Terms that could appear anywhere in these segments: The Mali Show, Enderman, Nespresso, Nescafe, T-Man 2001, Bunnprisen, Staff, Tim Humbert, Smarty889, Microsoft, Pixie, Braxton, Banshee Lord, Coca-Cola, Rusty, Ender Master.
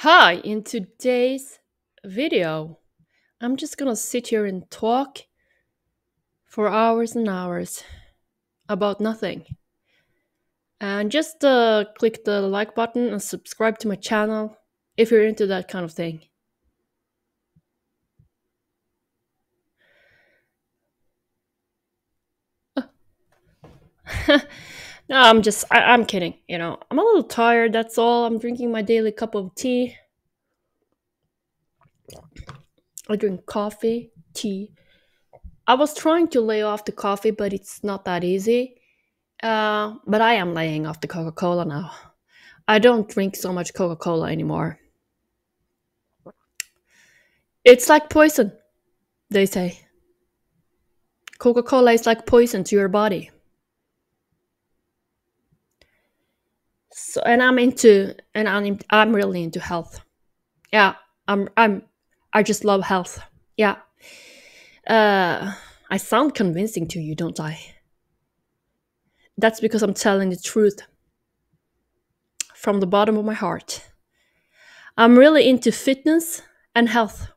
Hi, in today's video, I'm just gonna sit here and talk for hours and hours about nothing. And just click the like button and subscribe to my channel if you're into that kind of thing. No, I'm kidding, you know. I'm a little tired, that's all. I'm drinking my daily cup of tea. I drink coffee, tea. I was trying to lay off the coffee, but it's not that easy. But I am laying off the Coca-Cola now. I don't drink so much Coca-Cola anymore. It's like poison, they say. Coca-Cola is like poison to your body. So, and I'm really into health. Yeah, I just love health. Yeah. I sound convincing to you, don't I? That's because I'm telling the truth from the bottom of my heart. I'm really into fitness and health.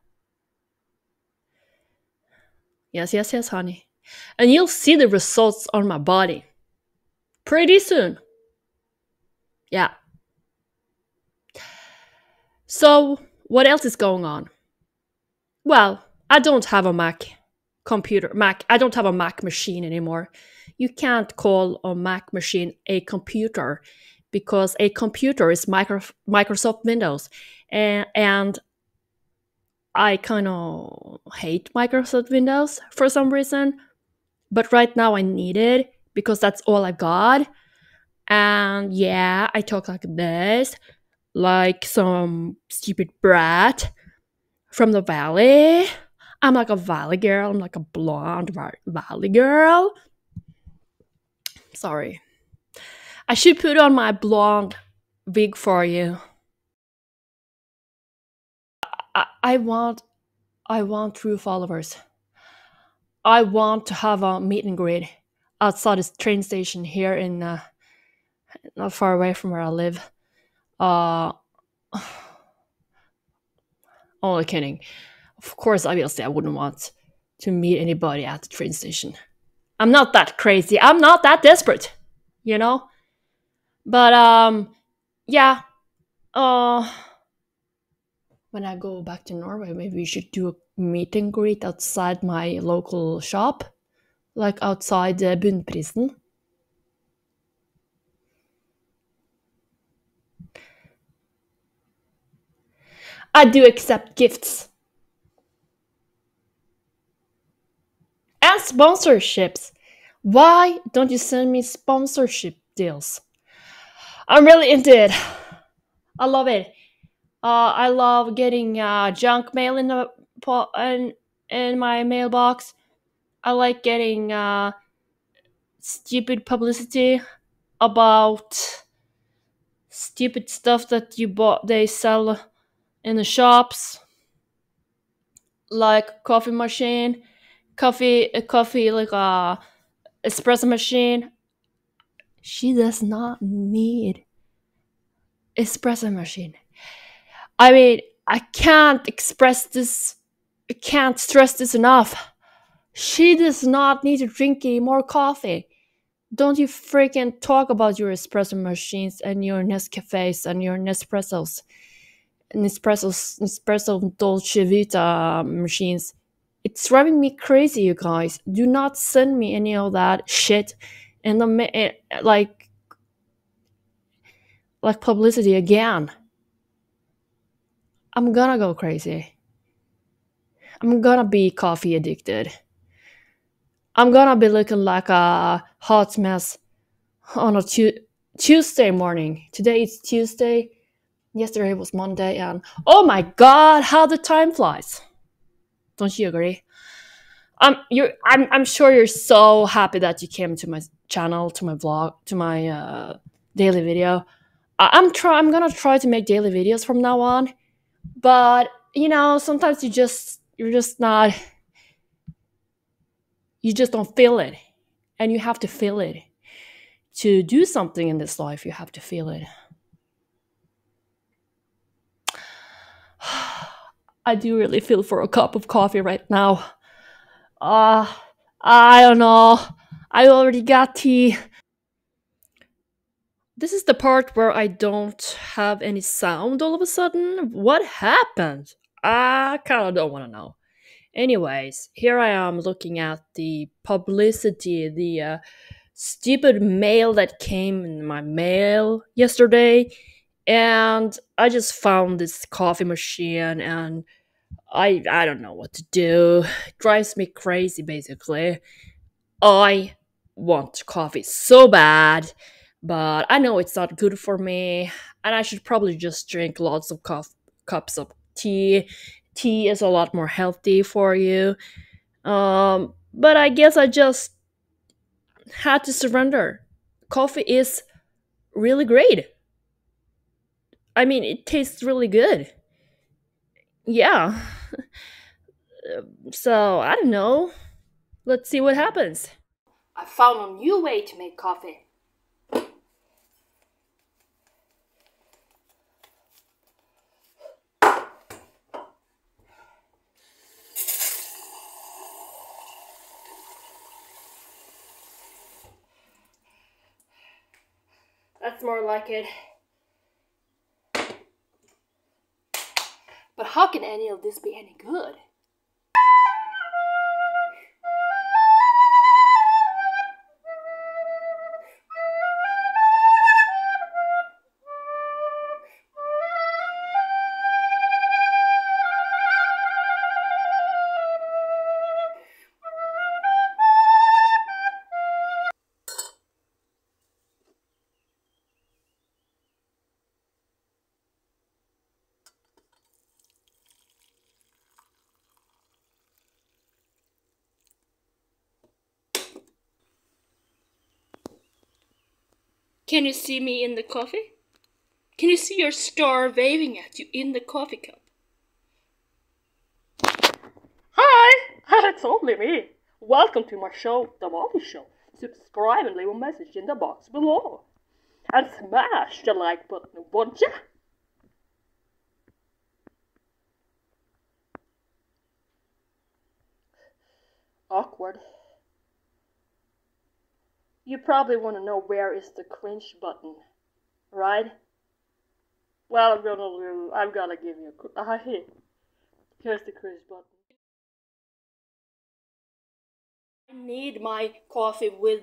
Yes, yes, yes, honey. And you'll see the results on my body pretty soon. Yeah. So, what else is going on? Well, I don't have a Mac computer. I don't have a Mac machine anymore. You can't call a Mac machine a computer because a computer is Microsoft Windows. And I kind of hate Microsoft Windows for some reason. But right now I need it because that's all I got. And yeah, I talk like this, like some stupid brat from the valley. I'm like a valley girl. I'm like a blonde valley girl. Sorry. I should put on my blonde wig for you. I want true followers. I want to have a meet and greet outside this train station here in... not far away from where I live. Only kidding. Of course, obviously, I wouldn't want to meet anybody at the train station. I'm not that crazy. I'm not that desperate, you know? But, yeah. When I go back to Norway, maybe we should do a meet and greet outside my local shop. Like outside Bunnprisen. I do accept gifts and sponsorships. Why don't you send me sponsorship deals? I'm really into it. I love it. I love getting junk mail in my mailbox. I like getting stupid publicity about stupid stuff that you bought. They sell in the shops, like coffee machine, like espresso machine. She does not need espresso machine. I mean, I can't stress this enough. She does not need to drink any more coffee. Don't you freaking talk about your espresso machines and your Nescafes and your Nespressos. Nespresso Dolce Vita machines. It's driving me crazy, you guys. Do not send me any of that shit and like publicity again. I'm gonna go crazy. I'm gonna be coffee addicted. I'm gonna be looking like a hot mess on a Tuesday morning. Today it's Tuesday. Yesterday was Monday, and oh my god, how the time flies! Don't you agree? I'm sure you're so happy that you came to my channel, to my vlog, to my daily video. I'm gonna try to make daily videos from now on, but you know, sometimes you just don't feel it, and you have to feel it to do something in this life. You have to feel it. I do really feel for a cup of coffee right now. I don't know. I already got tea. This is the part where I don't have any sound all of a sudden. What happened? I kind of don't want to know. Anyways, here I am looking at the publicity, the stupid mail that came in my mail yesterday. And I just found this coffee machine and I don't know what to do. It drives me crazy, basically. I want coffee so bad, but I know it's not good for me. And I should probably just drink lots of cups of tea. Tea is a lot more healthy for you. But I guess I just had to surrender. Coffee is really great. I mean, it tastes really good. Yeah. So, I don't know. Let's see what happens. I found a new way to make coffee. That's more like it. But how can any of this be any good? Can you see me in the coffee? Can you see your star waving at you in the coffee cup? Hi! It's only me. Welcome to my show, The Mali Show. Subscribe and leave a message in the box below. And smash the like button, won't ya? Awkward. You probably want to know where is the cringe button, right? Well, I'm gonna give you a hint. Here's the cringe button. I need my coffee with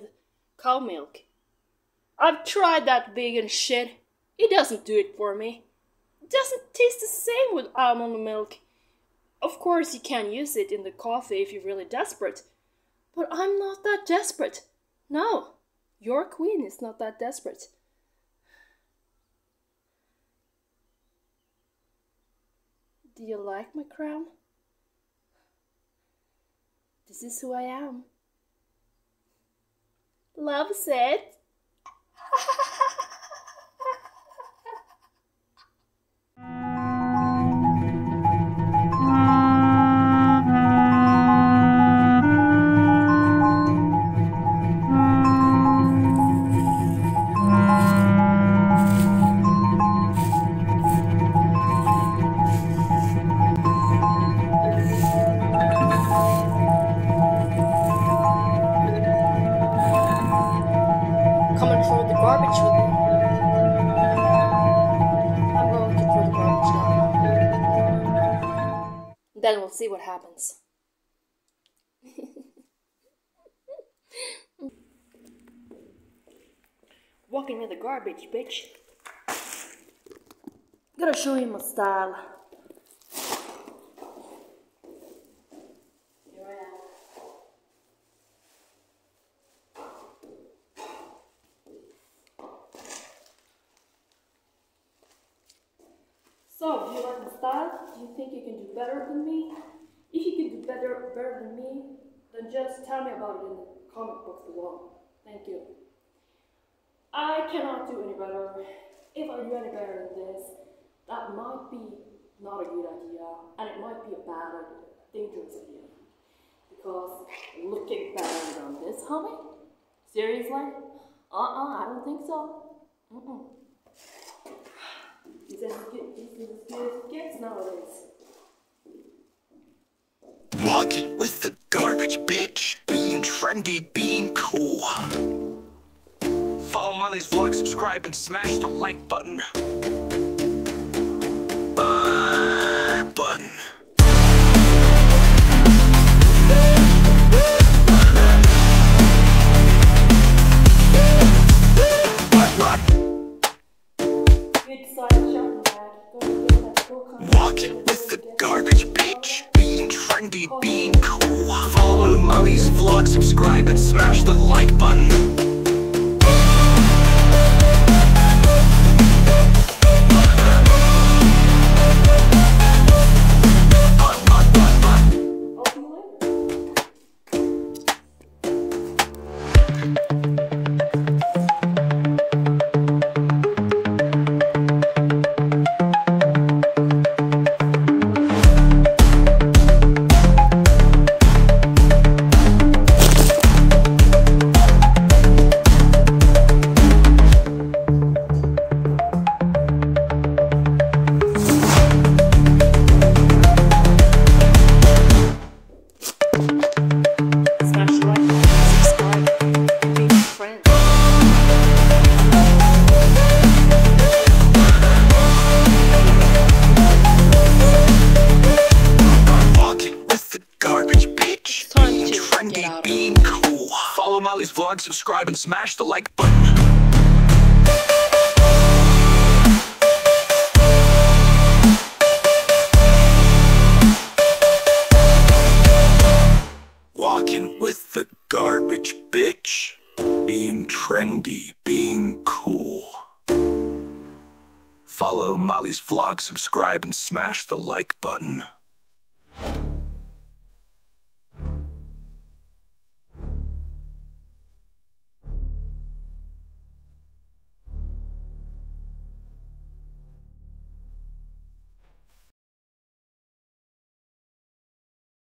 cow milk. I've tried that vegan shit. It doesn't do it for me. It doesn't taste the same with almond milk. Of course, you can use it in the coffee if you're really desperate. But I'm not that desperate. No. Your queen is not that desperate. Do you like my crown? This is who I am. Love said. Then we'll see what happens. Walking in the garbage, bitch. Gotta show you my style. Here I am. So, do you like my style? Do you think you can do better than me? If you can do better than me, then just tell me about it in the comment box below. Thank you. I cannot do any better. If I do any better than this, that might be not a good idea, and it might be a bad idea, dangerous idea. Because looking better than this, honey? Seriously? I don't think so. Is this as good as it gets nowadays? Walking with the garbage, bitch. Being trendy, being cool. Follow Molly's vlog, subscribe, and smash the like button. Walking with the garbage, bitch. Being trendy, being cool. Follow Molly's vlog, subscribe, and smash the like button. Vlog, subscribe, and smash the like button. Walking with the garbage, bitch. Being trendy, being cool. Follow Molly's vlog, subscribe, and smash the like button.